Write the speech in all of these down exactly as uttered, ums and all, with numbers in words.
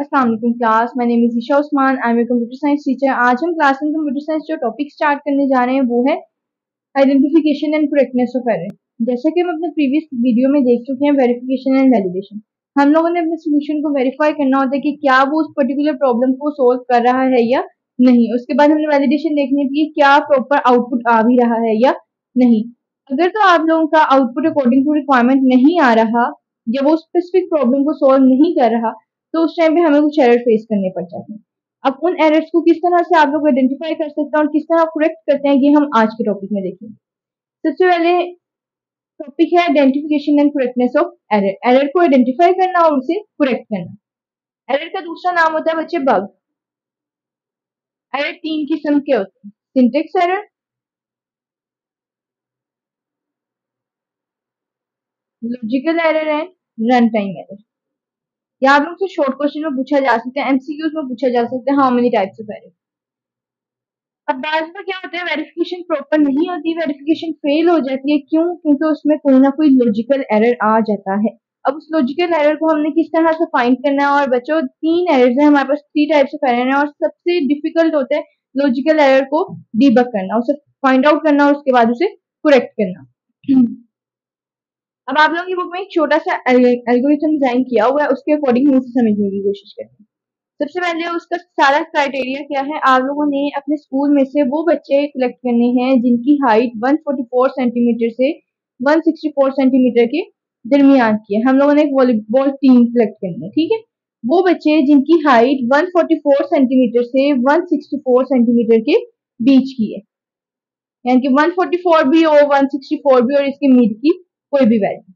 अस्सलाम वालेकुम class, my name is Isha Usman, I am a computer science teacher. आज हम क्लास में कंप्यूटर साइंस जो टॉपिक स्टार्ट करने जा रहे हैं वो है identification and correctness of error. जैसा कि हम अपने प्रीवियस वीडियो में देख चुके हैं वेरिफिकेशन एंड वैलिडेशन, हम लोगों ने अपने सोल्यूशन को वेरीफाई करना होता है कि क्या वो उस पर्टिकुलर प्रॉब्लम को सोल्व कर रहा है या नहीं। उसके बाद हमने वैलिडेशन देखने की क्या प्रॉपर आउटपुट आ भी रहा है या नहीं। अगर तो आप लोगों का आउटपुट अकॉर्डिंग टू रिक्वायरमेंट नहीं आ रहा, जब वो स्पेसिफिक प्रॉब्लम को सोल्व नहीं कर रहा, तो उस टाइम पे हमें कुछ एरर फेस करने पड़ जाते हैं। अब उन एरर्स को किस तरह से आप लोग आइडेंटिफाई कर सकते हैं और किस तरह करेक्ट करते हैं, ये हम आज के टॉपिक में देखेंगे। सबसे पहले टॉपिक है identification and correctness of error, error को आइडेंटिफाई करना और उसे करेक्ट करना। एरर का दूसरा नाम होता है बच्चे बग। एरर तीन किस्म के होते हैं, syntax error, logical error and run time error. या आप लोग से शॉर्ट क्वेश्चन में पूछा जा सकता है, एमसीक्यूज में पूछा जा सकता है how many types of error. अब बाद में क्या होता है, वेरिफिकेशन प्रॉपर नहीं होती, वेरिफिकेशन फेल हो जाती है। क्यों? क्योंकि उसमें कोई ना कोई लॉजिकल एरर आ जाता है। अब उस लॉजिकल एरर को हमने किस तरह से फाइंड करना है, और बच्चों तीन एरर्स हैं हमारे पास, थ्री टाइप्स ऑफ एरर है, और सबसे डिफिकल्ट होता है लॉजिकल एरर को डीबग करना, उसे फाइंड आउट करना और उसके बाद उसे करेक्ट करना। अब आप लोगों की बुक में एक छोटा सा एल्गोरिथम डिजाइन किया हुआ है, उसके अकॉर्डिंग हम उसे समझने की कोशिश करते हैं। सबसे पहले उसका सारा क्राइटेरिया क्या है, आप लोगों ने अपने स्कूल में से वो बच्चे कलेक्ट करने हैं जिनकी हाइट एक सौ चौवालीस सेंटीमीटर से एक सौ चौंसठ सेंटीमीटर के दरमियान की है। हम लोगों ने एक वॉलीबॉल टीम कलेक्ट करनी है, ठीक है। वो बच्चे जिनकी हाइट एक सौ चौवालीस सेंटीमीटर से एक सौ चौंसठ सेंटीमीटर के बीच की है, यानी कि एक सौ चौवालीस भी और एक सौ चौंसठ भी और इसके मीड की कोई भी वैल्यू।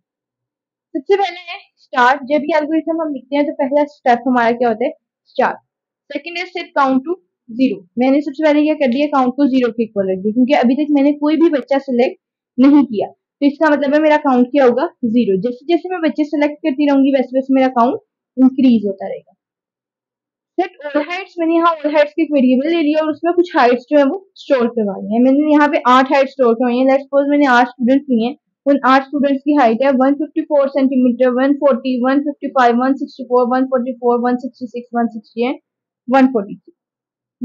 सबसे पहले है स्टार्ट। जब भी एल्गोरिथम हम लिखते हैं तो पहला स्टेप हमारा क्या होता है, स्टार्ट। सेकंड है सेट काउंट टू जीरो। मैंने सबसे पहले क्या कर दिया, काउंट को जीरो के इक्वल रख दिया, क्योंकि अभी तक मैंने कोई भी बच्चा सिलेक्ट नहीं किया, तो इसका मतलब है मेरा काउंट क्या होगा, जीरो। जैसे जैसे मैं बच्चे सिलेक्ट करती रहूंगी वैसे वैसे मेरा काउंट इंक्रीज होता रहेगा। सेट ऑल हाइट्स, मैंने यहाँ ऑल हाइट्स की एक वेरिएबल ले लिया और उसमें कुछ हाइट्स जो है वो स्टोर करवानी है। मैंने यहाँ पे आठ हाइट स्टोर करवाई है। लेट्स सपोज मैंने आठ स्टूडेंट्स लिए हैं, उन आठ स्टूडेंट्स की हाइट है एक सौ चौवन सेंटीमीटर, एक सौ चालीस, एक सौ पचपन, एक सौ चौंसठ, एक सौ चौवालीस, एक सौ छियासठ, एक सौ साठ एंड एक सौ तैंतालीस।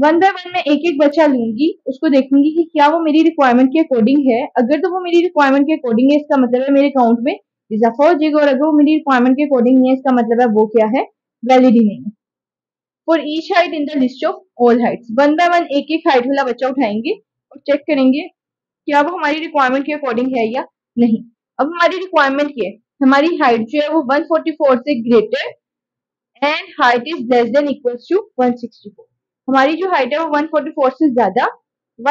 वन बाय वन में एक एक बच्चा लूंगी, उसको देखूंगी कि क्या वो मेरी रिक्वायरमेंट के अकॉर्डिंग है। अगर तो वो मेरी रिक्वायरमेंट के अकॉर्डिंग है, इसका मतलब है मेरे काउंट में इजाफा हो जाएगा, और अगर वो मेरी रिक्वायरमेंट के अकॉर्डिंग नहीं है, इसका मतलब है वो क्या है, वैलिड ही नहीं है। For each height in the list of all heights, one by one एक एक हाइट वाला बच्चा उठाएंगे और चेक करेंगे क्या वो हमारी रिक्वायरमेंट के अकॉर्डिंग है या नहीं। अब हमारी रिक्वायरमेंट क्या है, हमारी हाइट जो है वो एक सौ चौवालीस से greater and height is less than equals to एक सौ चौंसठ। हमारी जो हाइट है वो एक सौ चौवालीस से ज्यादा,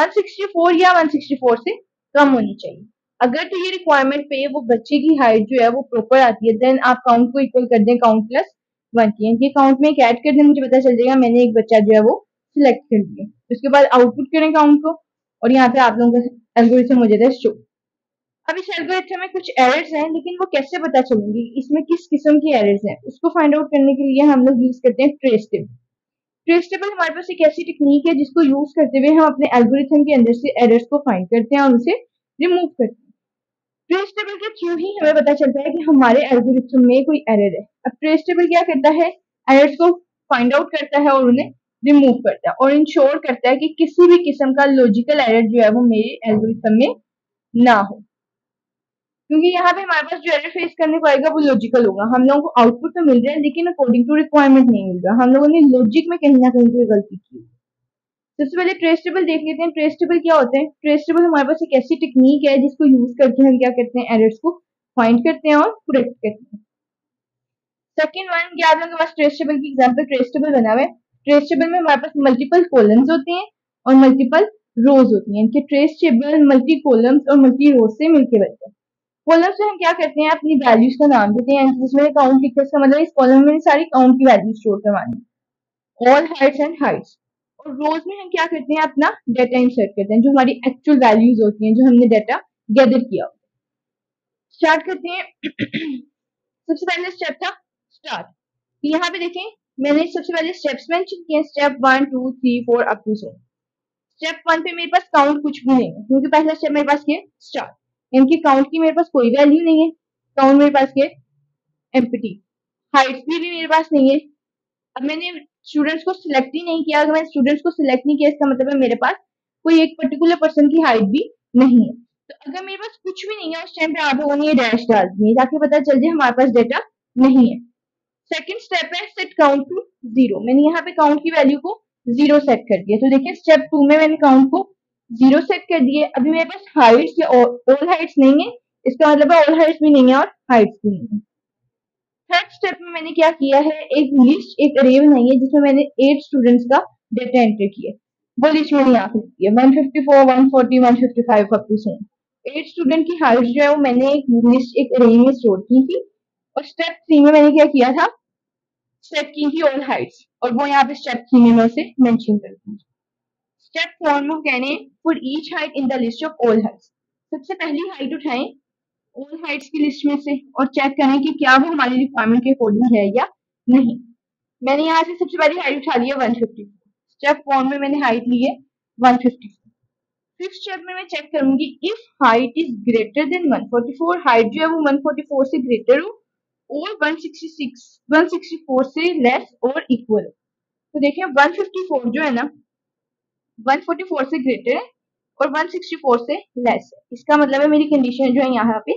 एक सौ चौंसठ या एक सौ चौंसठ से कम होनी चाहिए। अगर तो ये रिक्वायरमेंट पे वो बच्चे की हाइट जो है वो प्रॉपर आती है, देन आप काउंट को इक्वल कर दें काउंट प्लस वन की, यानी कि काउंट में एक ऐड कर दें, मुझे पता चल जाएगा मैंने एक बच्चा जो है वो सिलेक्ट कर लिया। उसके बाद आउटपुट करें काउंट को, और यहाँ पे आप लोगों का एल्गोरिथम हो जाता है शो। अब इस एल्गोरिथम में कुछ एरर्स हैं, लेकिन वो कैसे पता चलेंगी इसमें किस किस्म की एरर्स हैं, उसको फाइंड आउट करने के लिए हम लोग यूज करते हैं ट्रेस टेबल। ट्रेस टेबल हमारे पास एक ऐसी टेक्निक है जिसको यूज करते हुए हम अपने एल्गोरिथम के अंदर से एरर्स को फाइंड करते हैं और उसे रिमूव करते हैं। ट्रेस टेबल के थ्रू ही हमें पता चलता है कि हमारे एल्गोरिथम में कोई एरर है। अब ट्रेस टेबल क्या करता है, एरर्स को फाइंड आउट करता है और उन्हें रिमूव करता है, और इंश्योर करता है कि किसी भी किस्म का लॉजिकल एरर जो है वो मेरे एल्गोरिथम में ना हो, क्योंकि यहाँ पे हमारे पास जो एरर फेस करने को आएगा वो लॉजिकल होगा। हम लोगों को आउटपुट तो मिल रहा है लेकिन अकॉर्डिंग टू रिक्वायरमेंट नहीं मिल रहा, हम लोगों ने लॉजिक में कहीं ना कहीं कोई गलती की। सबसे पहले ट्रेस टेबल देख लेते हैं, ट्रेस टेबल क्या होते हैं। ट्रेस टेबल हमारे पास एक ऐसी टेक्निक है जिसको यूज करके हम क्या करते हैं, एरर्स को फाइंड करते हैं और करेक्ट करते हैं। सेकेंड वन, क्या आप लोगों के पास ट्रेस टेबल की एग्जाम्पल ट्रेस टेबल बना हुआ है। ट्रेस टेबल में हमारे पास मल्टीपल कॉलम्स होते हैं और मल्टीपल रोज होती है, इनके ट्रेस टेबल मल्टी कॉलम्स और मल्टी रोज से मिलकर बनते हैं। कॉलम से हम क्या करते हैं, अपनी वैल्यूज का नाम देते हैं, जिसमें काउंट लिखा है, इसका मतलब इस कॉलम में सारी काउंट की वैल्यू स्टोर करवानी, ऑल हाइट्स एंड हाइट्स। और रोज में हम क्या करते हैं, अपना डाटा इंसर्ट करते हैं, जो हमारी एक्चुअल वैल्यूज होती हैं, जो हमने डाटा गैदर किया होता है। स्टार्ट करते हैं। सबसे पहले स्टेप था स्टार्ट। यहाँ पे देखें मैंने सबसे पहले स्टेप्स मेंशन किए, step one two three four up to seven. Step one पे मेरे पास काउंट कुछ भी नहीं है, क्योंकि पहला स्टेप मेरे पास स्टार्ट, इनकी काउंट की मेरे पास कोई वैल्यू नहीं है, काउंट मेरे पास के एम्प्टी, हाइट्स भी, भी मेरे पास नहीं है, अब मैंने स्टूडेंट्स को सिलेक्ट ही नहीं किया। अगर मैंने स्टूडेंट्स को सिलेक्ट नहीं किया इसका मतलब है मेरे पास कोई एक पर्टिकुलर पर्सन की हाइट भी नहीं है। तो अगर मेरे पास कुछ भी नहीं है उस टाइम पे आप लोगों ने ये डैश डाल दिए ताकि पता चल जाए हमारे पास डेटा नहीं है। सेकेंड स्टेप है सेट काउंट टू जीरो। मैंने यहाँ पे काउंट की वैल्यू को जीरो सेट कर दिया। तो देखिए स्टेप टू में मैंने काउंट को जीरो सेट कर दिए। अभी मेरे पास हाइट्स या ऑल हाइट्स नहीं है, इसका मतलब है ऑल हाइट्स भी नहीं है और हाइट्स भी नहीं है। थर्ड स्टेप में मैंने क्या किया है, एक लिस्ट एक अरे बनाई है जिसमें मैंने एट स्टूडेंट्स का डेटा एंटर किया है। वो लिस्ट मैंने यहाँ पे लिखी है one fifty four, one forty, one fifty five, up to eight student की हाइट जो है वो मैंने एक लिस्ट एक अरे में स्टोर की थी। और स्टेप थ्री में मैंने क्या किया था, सेट की थी ऑल हाइट्स और वो यहाँ पे स्टेप थ्री में मैं उसे मैंशन कर दूँ। स्टेप फोर में कहने for each height in the list of all heights. सबसे पहली हाइट उठाएं ऑल हाइट्स की लिस्ट में से और चेक करें कि क्या वो हमारी रिक्वायरमेंट के अकॉर्डिंग है या नहीं। मैंने यहाँ से सबसे पहली हाइट उठा ली है वन फिफ्टी। स्टेप फोर में मैंने हाइट ली है वन फिफ्टी। फिफ्थ स्टेप में मैं चेक करूंगी if height is greater than one forty four. Height जो है वो वन फोर्टी फोर से ग्रेटर हो और one sixty six, one sixty four से लेस और इक्वल। तो देखिए वन फिफ्टी फोर जो है ना वन फोर्टी फोर से ग्रेटर है और वन सिक्सटी फोर से लेस है। इसका मतलब है मेरी कंडीशन जो है यहाँ पे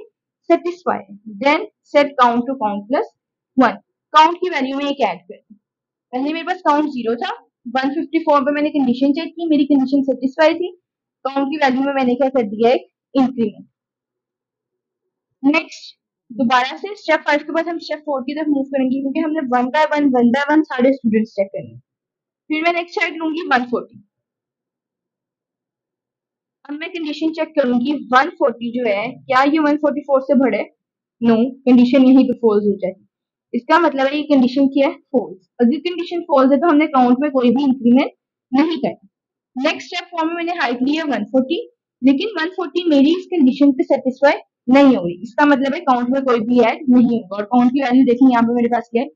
सेटिस्फाई है। Then set count to count plus one. Count की वैल्यू में एक ऐड कर दी। पहले मेरे पास काउंट जीरो था, वन फिफ्टी फोर पे मैंने कंडीशन चेक की, मेरी कंडीशन सेटिस्फाई थी। काउंट की वैल्यू में मैंने क्या कर दिया, एक इंक्रीमेंट। नेक्स्ट दोबारा से स्टेप फाइव के बाद हम स्टेप फोर की तरफ मूव करेंगे क्योंकि हमने one by one one by one सारे स्टूडेंट्स चेक करेंगे। फिर मैं नेक्स्ट साइड लूंगी वन फोर्टी। अब मैं कंडीशन चेक करूंगी वन फोर्टी जो है क्या ये वन फोर्टी फोर से बड़ा है, नो, कंडीशन यहीं पे फॉल्स हो जाएगी। इसका मतलब है ये कंडीशन क्या है, फॉल्स। अगर कंडीशन फॉल्स है तो हमने काउंट में कोई भी इंक्रीमेंट नहीं करना। नेक्स्ट स्टेप फॉर्म में मैंने हाइट ली है वन फोर्टी, लेकिन वन फोर्टी मेरी इस कंडीशन पे सेटिस्फाई नहीं हो रही। इसका मतलब है काउंट में कोई भी ऐड नहीं होगा और काउंट की वैल्यू देखिए यहाँ पे मेरे पास क्या है,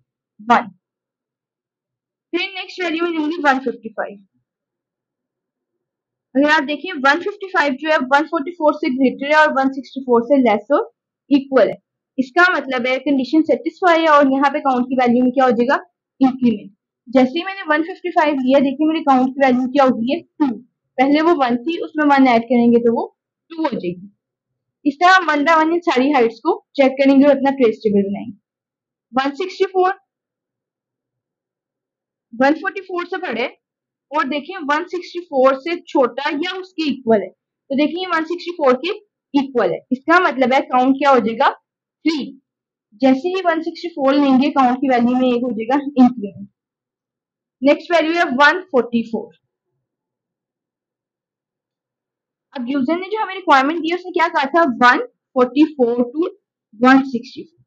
वन। फिर नेक्स्ट वैल्यू में लूंगी वन फिफ्टी फाइव। अगर आप देखिए वन फिफ्टी फाइव जो है वन फोर्टी फोर से ग्रेटर है और वन सिक्सटी फोर से लेस और इक्वल है। इसका मतलब है कंडीशन सेटिस्फाई है और यहाँ पे काउंट की वैल्यू में क्या हो जाएगा, इंक्रीमेंट। जैसे ही मैंने वन फिफ्टी फाइव लिया देखिए मेरे काउंट की वैल्यू क्या होगी, टू। पहले वो वन थी, उसमें वन ऐड करेंगे तो वो टू हो जाएगी। इस तरह हम वन बाय वन इन सारी हाइट्स को चेक करेंगे और अपना ट्रेस टेबल बनाएंगे। One sixty four one forty four से बड़े और देखिए वन सिक्सटी फोर से छोटा या उसके इक्वल है। तो देखिए वन सिक्सटी फोर के इक्वल है। इसका मतलब है काउंट क्या हो जाएगा, थ्री। जैसे ही वन सिक्सटी फोर लेंगे काउंट की वैल्यू में एक हो जाएगा इंक्रीमेंट। नेक्स्ट वैल्यू है वन फोर्टी फोर। अब यूजर ने जो हमें रिक्वायरमेंट दी उसने क्या कहा था, one forty four to one sixty four,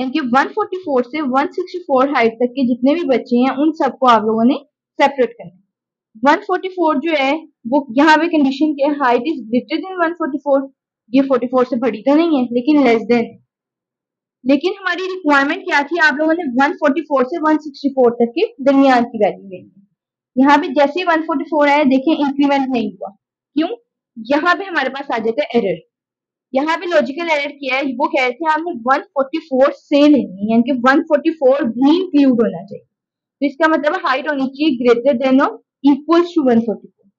यानी कि वन फोर्टी फोर से वन सिक्सटी फोर हाइट तक के जितने भी बच्चे हैं उन सबको आप लोगों ने सेपरेट करना है। वन फोर्टी फोर जो है वो यहाँ पे कंडीशन के height is greater than one forty four, ये फोर्टी फोर से बड़ी तो नहीं है लेकिन लेस देन है। लेकिन हमारी रिक्वायरमेंट क्या थी, आप लोगों ने वन फोर्टी फोर से वन सिक्सटी फोर तक के दरमियान की वैल्यू लेनी है। यहाँ पे जैसे ही वन फोर्टी फोर आया देखिए इंक्रीमेंट नहीं हुआ, क्यों, यहाँ पे हमारे पास आ जाता है एरर। यहाँ पे लॉजिकल एरर क्या है, वो कह रहे थे आपने वन फोर्टी फोर से लेनी है, यानी कि वन फोर्टी फोर भी इंक्लूड होना चाहिए। तो इसका मतलब हाइट होनी चाहिए ग्रेटर देन और equals to one forty four.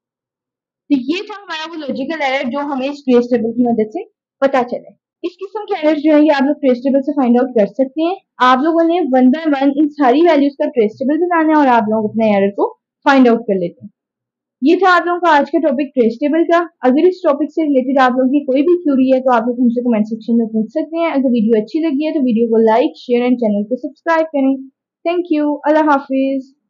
तो ये था हमारा वो लॉजिकल एरर जो हमें इस ट्रेस टेबल की मदद से पता चला है। इस किस्म के एरर जो है ये आप लोग ट्रेस टेबल से फाइंड आउट कर सकते हैं। आप लोगों ने वन बाय वन इन सारी वैल्यूज का ट्रेस टेबल बनाना है और आप लोग अपने एरर को फाइंड आउट कर लेते हैं। ये था आप लोगों का आज का टॉपिक ट्रेस टेबल का। अगर इस टॉपिक से रिलेटेड आप लोगों की कोई भी क्यूरी है तो आप लोग हमसे कमेंट सेक्शन में पूछ सकते हैं। अगर वीडियो अच्छी लगी है तो वीडियो को लाइक शेयर एंड चैनल को सब्सक्राइब करें। Thank you. अल्लाह हाफिज।